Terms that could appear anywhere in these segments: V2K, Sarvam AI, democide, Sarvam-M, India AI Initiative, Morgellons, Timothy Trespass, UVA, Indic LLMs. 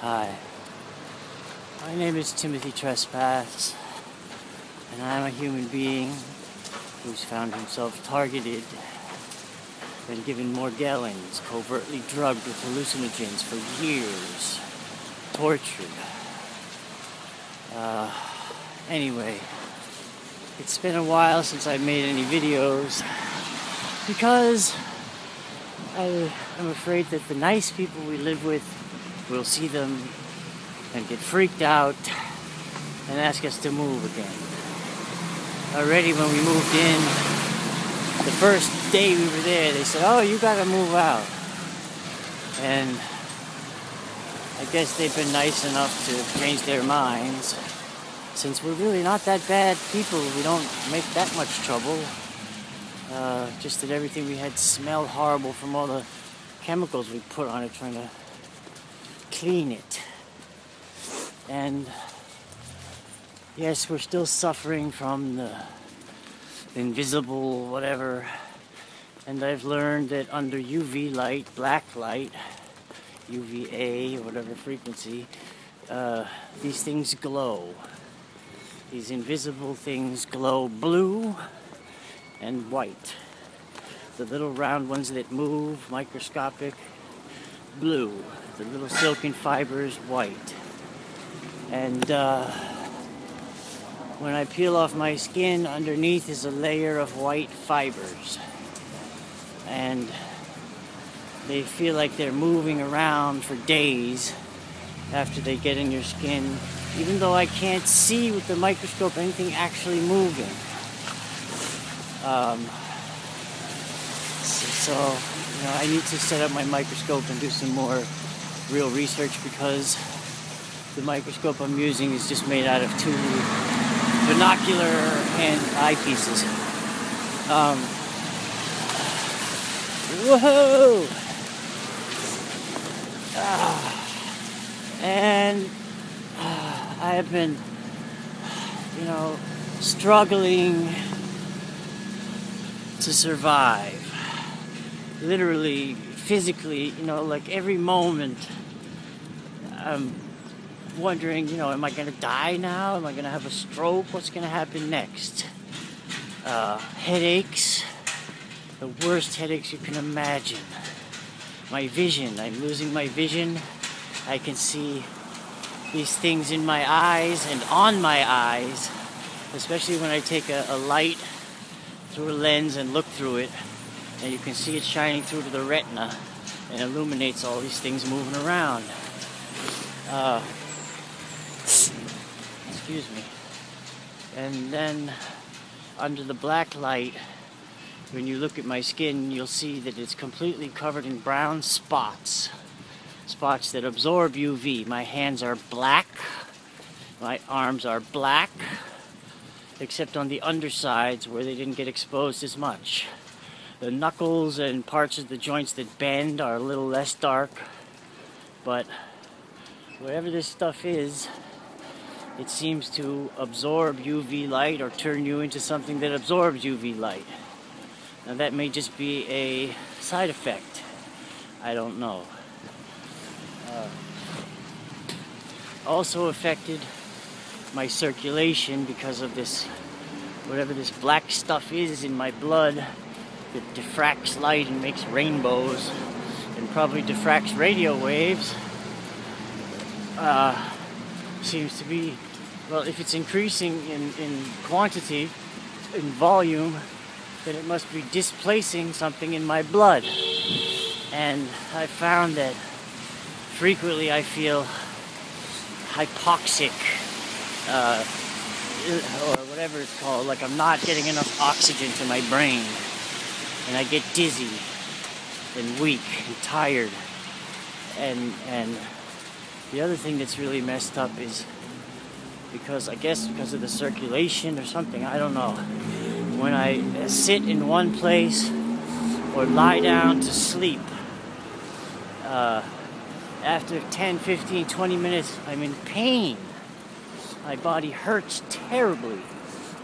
Hi, my name is Timothy Trespass, and I'm a human being who's found himself targeted and given Morgellons, covertly drugged with hallucinogens for years, tortured. Anyway, it's been a while since I've made any videos because I'm afraid that the nice people we live with will see them and get freaked out and ask us to move again. Already when we moved in, the first day we were there, they said, "Oh, you gotta move out." And I guess they've been nice enough to change their minds. Since we're really not that bad people, we don't make that much trouble. Just that everything we had smelled horrible from all the chemicals we put on it trying to clean it. And yes, we're still suffering from the invisible whatever. And I've learned that under UV light, black light, UVA, whatever frequency, these things glow. These invisible things glow blue and white. The little round ones that move, microscopic, blue. The little silken fibers, white. And when I peel off my skin, underneath is a layer of white fibers. And they feel like they're moving around for days after they get in your skin, even though I can't see with the microscope anything actually moving. You know, I need to set up my microscope and do some more real research, because the microscope I'm using is just made out of two binocular and eyepieces. Whoa! I have been, you know, struggling to survive. Literally, physically, you know, like every moment I'm wondering, you know, am I going to die now? Am I going to have a stroke? What's going to happen next? Headaches, the worst headaches you can imagine. My vision, I'm losing my vision. I can see these things in my eyes and on my eyes, especially when I take a light through a lens and look through it, and you can see it shining through to the retina and illuminates all these things moving around. Excuse me. And then under the black light, when you look at my skin, you'll see that it's completely covered in brown spots. Spots that absorb UV. My hands are black. My arms are black. Except on the undersides where they didn't get exposed as much. The knuckles and parts of the joints that bend are a little less dark. But whatever this stuff is, it seems to absorb UV light or turn you into something that absorbs UV light. Now that may just be a side effect. I don't know. Also affected my circulation because of this, whatever this black stuff is in my blood that diffracts light and makes rainbows and probably diffracts radio waves. Seems to be, well, if it's increasing in quantity, in volume, then it must be displacing something in my blood. And I found that frequently I feel hypoxic, or whatever it's called, like I'm not getting enough oxygen to my brain. And I get dizzy and weak and tired. And the other thing that's really messed up is because, I guess because of the circulation or something, I don't know. When I sit in one place or lie down to sleep, after 10, 15, 20 minutes, I'm in pain. My body hurts terribly.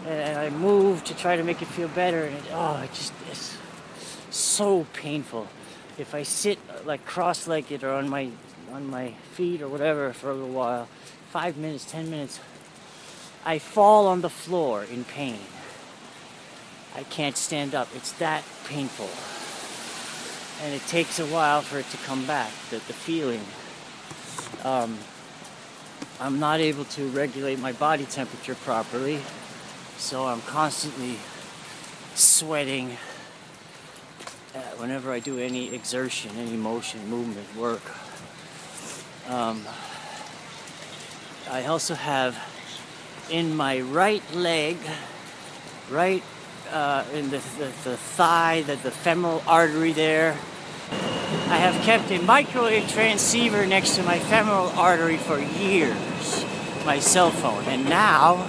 And I move to try to make it feel better, and it's so painful. If I sit like cross-legged or on my on my feet or whatever for a little while, 5 minutes, 10 minutes, I fall on the floor in pain. I can't stand up. It's that painful. And it takes a while for it to come back, the feeling. I'm not able to regulate my body temperature properly, so I'm constantly sweating whenever I do any exertion, any motion, movement, work. I also have in my right leg, in the thigh, the femoral artery there, I have kept a microwave transceiver next to my femoral artery for years, my cell phone, and now,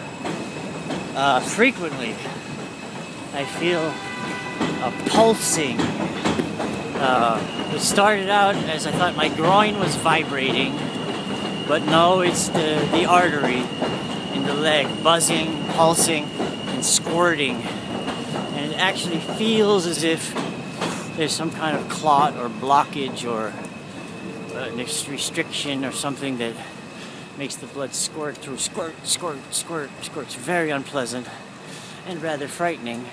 frequently, I feel a pulsing. It started out as I thought my groin was vibrating, but no, it's the artery in the leg, buzzing, pulsing, and squirting. And it actually feels as if there's some kind of clot or blockage or restriction or something that makes the blood squirt through. Squirt, squirt, squirt, squirt. It's very unpleasant and rather frightening,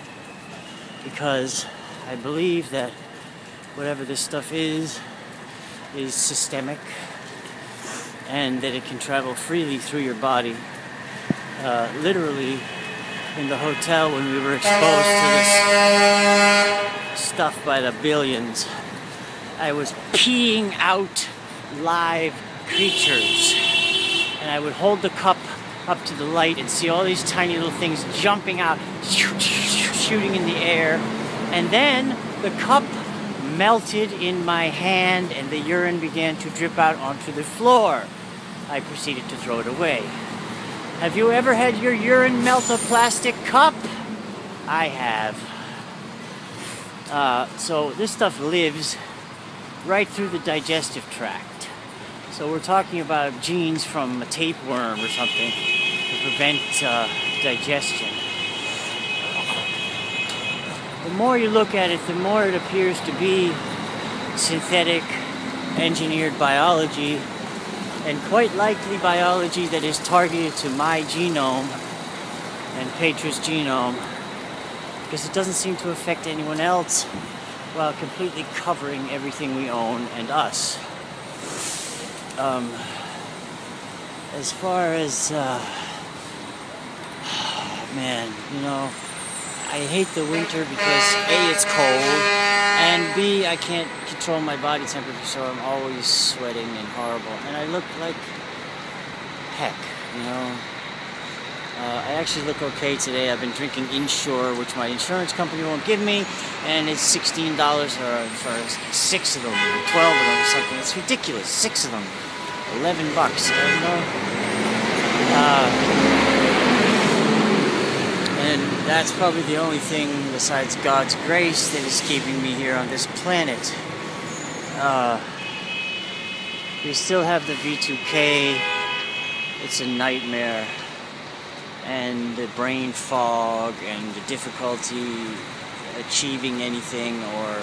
because I believe that whatever this stuff is systemic, and that it can travel freely through your body. Literally, in the hotel when we were exposed to this stuff by the billions, I was peeing out live creatures, and I would hold the cup up to the light and see all these tiny little things jumping out, shooting in the air, and then the cup melted in my hand and the urine began to drip out onto the floor. I proceeded to throw it away. Have you ever had your urine melt a plastic cup? I have. So this stuff lives right through the digestive tract. So we're talking about genes from a tapeworm or something to prevent digestion. The more you look at it, the more it appears to be synthetic, engineered biology, and quite likely biology that is targeted to my genome and Petra's genome, because it doesn't seem to affect anyone else while completely covering everything we own and us. As far as, man, you know, I hate the winter because A, it's cold, and B, I can't control my body temperature, so I'm always sweating and horrible, and I look like heck, you know. I actually look okay today. I've been drinking Insure, which my insurance company won't give me, and it's $16 for 6 of them, or 12 of them, or something. It's ridiculous. 6 of them, $11, you know. And that's probably the only thing besides God's grace that is keeping me here on this planet. We still have the V2K. It's a nightmare. And the brain fog and the difficulty achieving anything or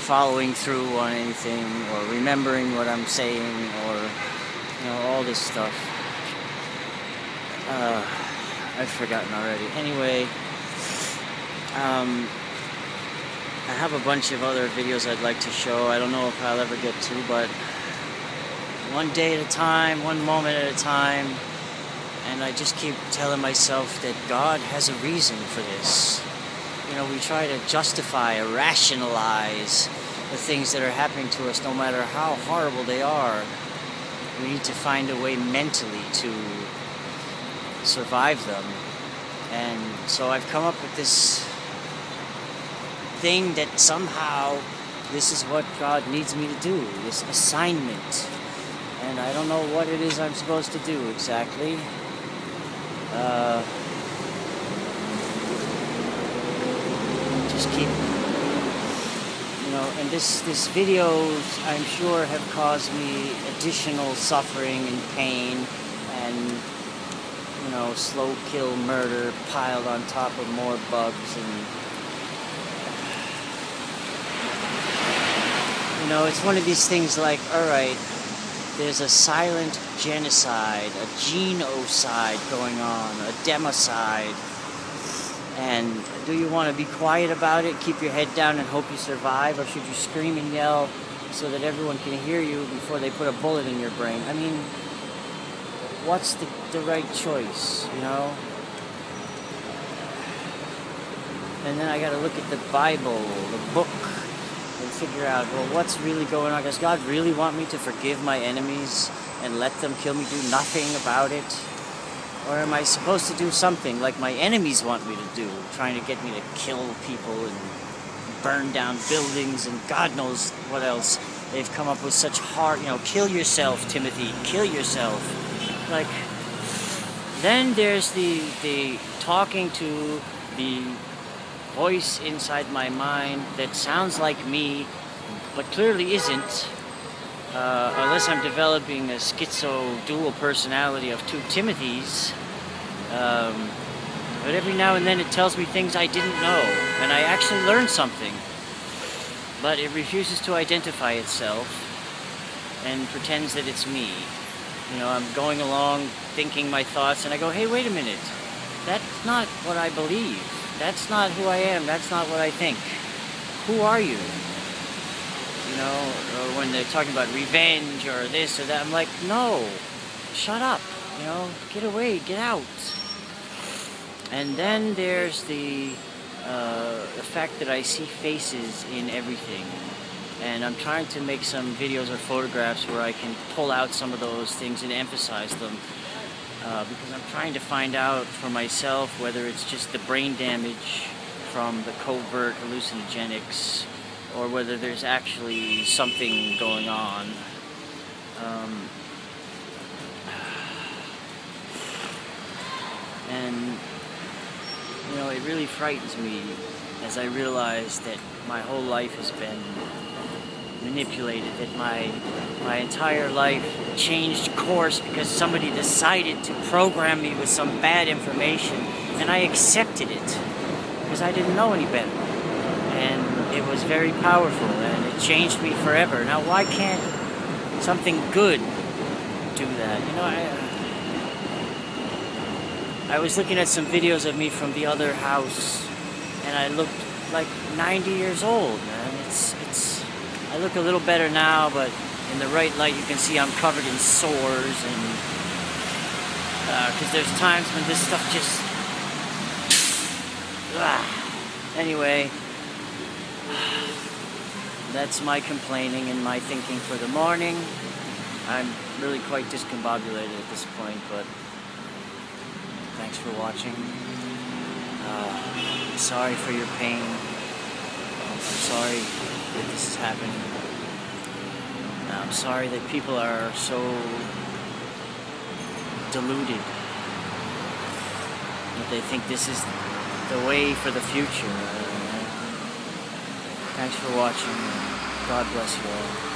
following through on anything or remembering what I'm saying, or, you know, all this stuff. I've forgotten already. Anyway, I have a bunch of other videos I'd like to show. I don't know if I'll ever get to, but one day at a time, one moment at a time, and I just keep telling myself that God has a reason for this. You know, we try to justify or rationalize the things that are happening to us, no matter how horrible they are. We need to find a way mentally to survive them. And so I've come up with this thing that somehow this is what God needs me to do, this assignment. And I don't know what it is I'm supposed to do exactly. Just keep, you know, and this videos, I'm sure, have caused me additional suffering and pain, and, you know, slow kill murder piled on top of more bugs, and, you know, it's one of these things like, all right, There's a silent genocide, a genocide going on, a democide. And do you want to be quiet about it, keep your head down and hope you survive, or should you scream and yell so that everyone can hear you before they put a bullet in your brain? I mean, what's the right choice, you know? And then I got to look at the Bible, the book, and figure out, well, what's really going on? Does God really want me to forgive my enemies and let them kill me, do nothing about it? Or am I supposed to do something like my enemies want me to do, trying to get me to kill people and burn down buildings and God knows what else? They've come up with such hard, you know, kill yourself, Timothy, kill yourself. Like, then there's the talking to the voice inside my mind that sounds like me, but clearly isn't. Unless I'm developing a schizo-dual personality of two Timothys. But every now and then it tells me things I didn't know, and I actually learned something. But it refuses to identify itself and pretends that it's me. You know, I'm going along thinking my thoughts, and I go, hey, wait a minute. That's not what I believe. That's not who I am. That's not what I think. Who are you? You know, or when they're talking about revenge or this or that, I'm like, no, shut up, you know, get away, get out. And then there's the fact that I see faces in everything, and I'm trying to make some videos or photographs where I can pull out some of those things and emphasize them, because I'm trying to find out for myself whether it's just the brain damage from the covert hallucinogenics, or whether there's actually something going on. And, you know, it really frightens me as I realize that my whole life has been manipulated, that my entire life changed course because somebody decided to program me with some bad information, and I accepted it because I didn't know any better. And it was very powerful, and it changed me forever. Now, why can't something good do that? You know, I was looking at some videos of me from the other house, and I looked like 90 years old, man. I look a little better now, but in the right light, you can see I'm covered in sores, and because there's times when this stuff just. Anyway. That's my complaining and my thinking for the morning. I'm really quite discombobulated at this point, but thanks for watching. I'm sorry for your pain. I'm sorry that this is happening. I'm sorry that people are so deluded that they think this is the way for the future. Thanks for watching, and God bless you all.